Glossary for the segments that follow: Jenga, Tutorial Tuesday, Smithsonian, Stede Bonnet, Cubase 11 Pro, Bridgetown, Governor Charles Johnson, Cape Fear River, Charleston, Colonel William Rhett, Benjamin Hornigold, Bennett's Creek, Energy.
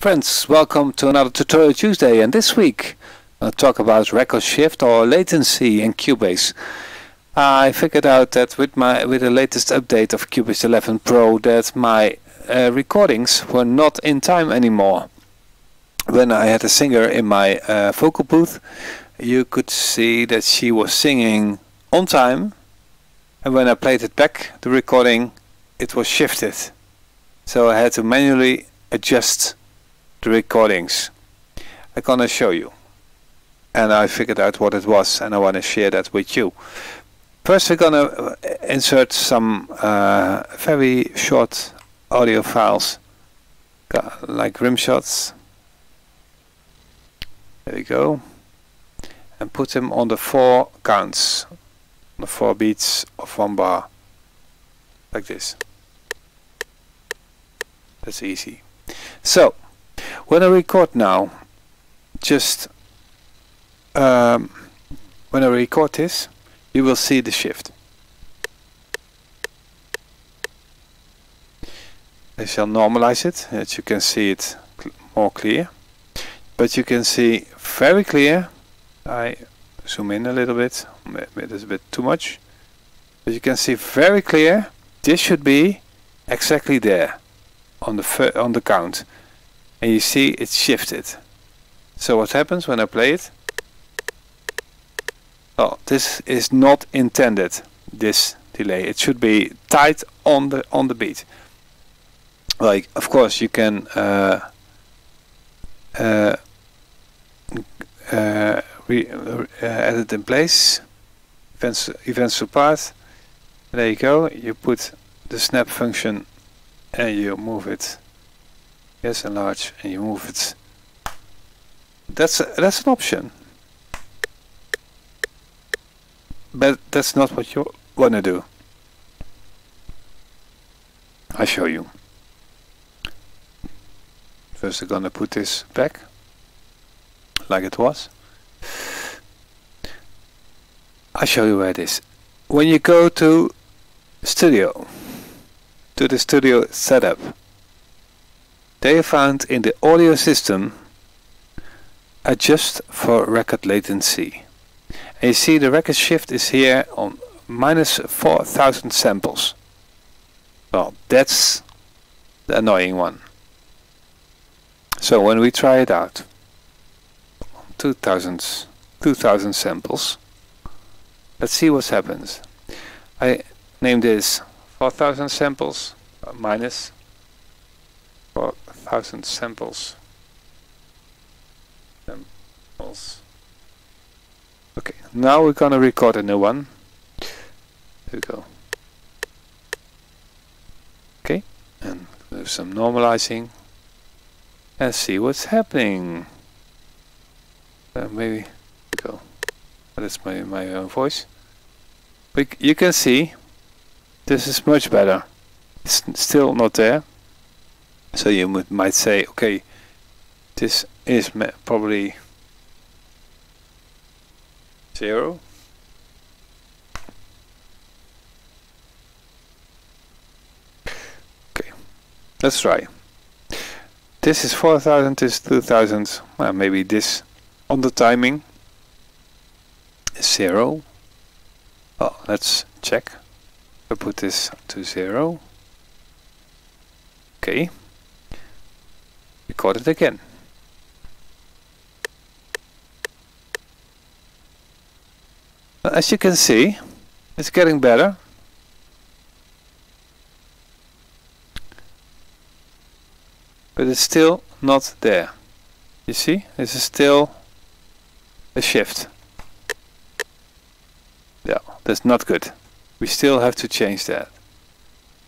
Friends, welcome to another Tutorial Tuesday, and this week I'll talk about record shift or latency in Cubase. I figured out that with the latest update of Cubase 11 Pro that my recordings were not in time anymore. When I had a singer in my vocal booth, you could see that she was singing on time, and when I played it back, the recording, it was shifted. So I had to manually adjust the recordings. I'm gonna show you, and I figured out what it was, and I want to share that with you. First we're gonna insert some very short audio files like rim shots. There we go, and put them on the 4 counts, on the 4 beats of 1 bar, like this. That's easy. So when I record now, just when I record this, you will see the shift. I shall normalize it, that you can see it more clear. But you can see very clear. I zoom in a little bit, maybe it's a bit too much. But you can see very clear, this should be exactly there on the count. And you see it's shifted. So what happens when I play it? Oh, this is not intended, this delay. It should be tight on the beat. Like, of course, you can edit in place, events to path. There you go. You put the snap function and you move it. Yes, enlarge, and you move it. That's an option, but that's not what you want to do. I show you. First, I'm gonna put this back like it was. I show you where it is. When you go to Studio, to the Studio setup. They found in the audio system adjust for record latency. And you see the record shift is here on -4,000 samples. Well, that's the annoying one. So when we try it out, 2,000 samples. Let's see what happens. I name this 4,000 samples minus 4,000 samples. Okay, now we're gonna record a new one. Here we go. Okay, and do some normalizing and see what's happening. Maybe go. That's my own voice. But you can see this is much better. It's still not there. So you might say, okay, this is probably 0. Okay, let's try. This is 4,000, this is 2,000. Well, maybe this on the timing is 0. Well, let's check. I put this to 0. Okay. Record it again. As you can see, it's getting better. But it's still not there. You see, this is still a shift. Yeah, that's not good. We still have to change that.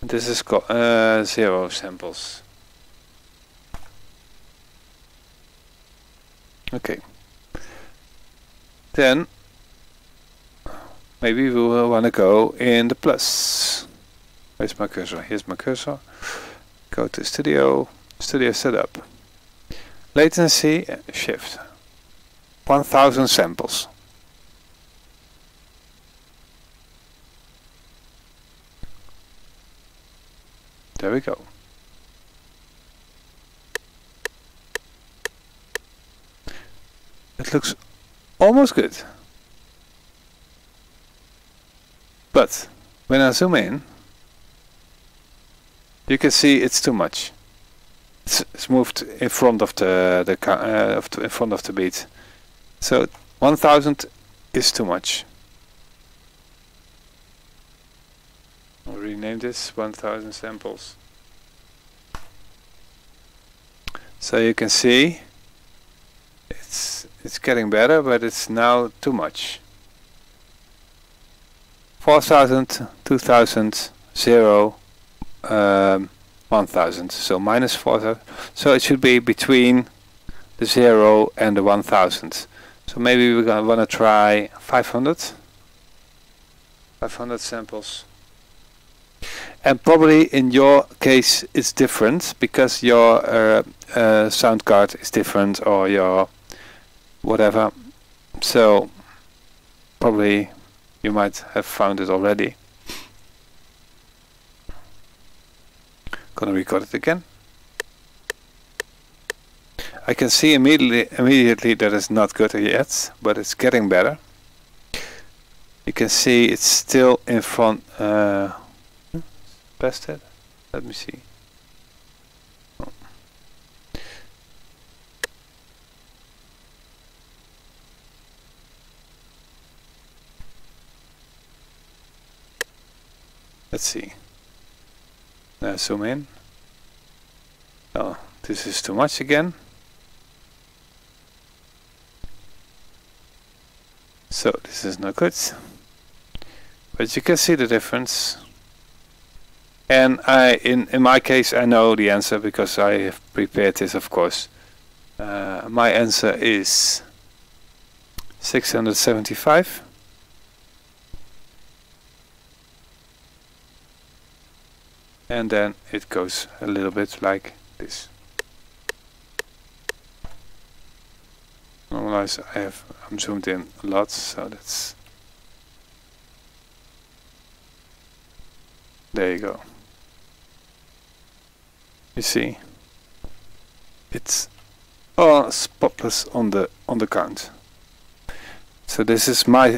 This is 0 samples. Okay, then maybe we will want to go in the plus. Where's my cursor? Here's my cursor. Go to Studio Setup. Latency shift. 1,000 samples. There we go. It looks almost good. But when I zoom in, you can see it's too much. It's moved in front of the beat. So 1000 is too much. I'll rename this 1000 samples. So you can see it's getting better, but it's now too much. 4000, 2000, 0, 1000. So minus 4000. So it should be between the 0 and the 1000. So maybe we're going to want to try 500 samples. And probably in your case it's different because your sound card is different or your whatever. So probably you might have found it already. Gonna record it again. I can see immediately that it's not good yet, but it's getting better. You can see it's still in front. Past it. Let me see. Oh. Let's see. Now zoom in. Oh, this is too much again. So this is not good. But you can see the difference. And in my case, I know the answer because I have prepared this, of course. My answer is 675. And then it goes a little bit like this. Normalize, I'm zoomed in a lot, so that's... There you go. You see, it's all spotless on the count. So this is my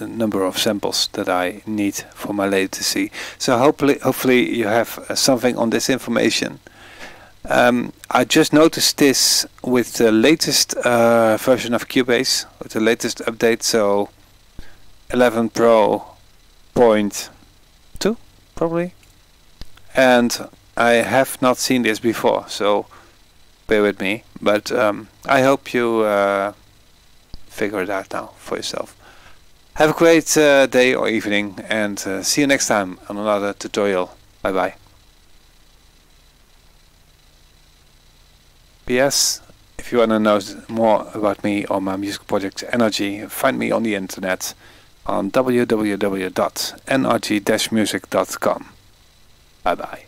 number of samples that I need for my latency. So hopefully you have something on this information. I just noticed this with the latest version of Cubase, with the latest update. So 11 Pro. 0.2 probably, and I have not seen this before, so bear with me, but I hope you figure it out now for yourself. Have a great day or evening, and see you next time on another tutorial. Bye bye. P.S. If you want to know more about me or my musical project Energy, find me on the internet on www.energy-music.com. Bye bye.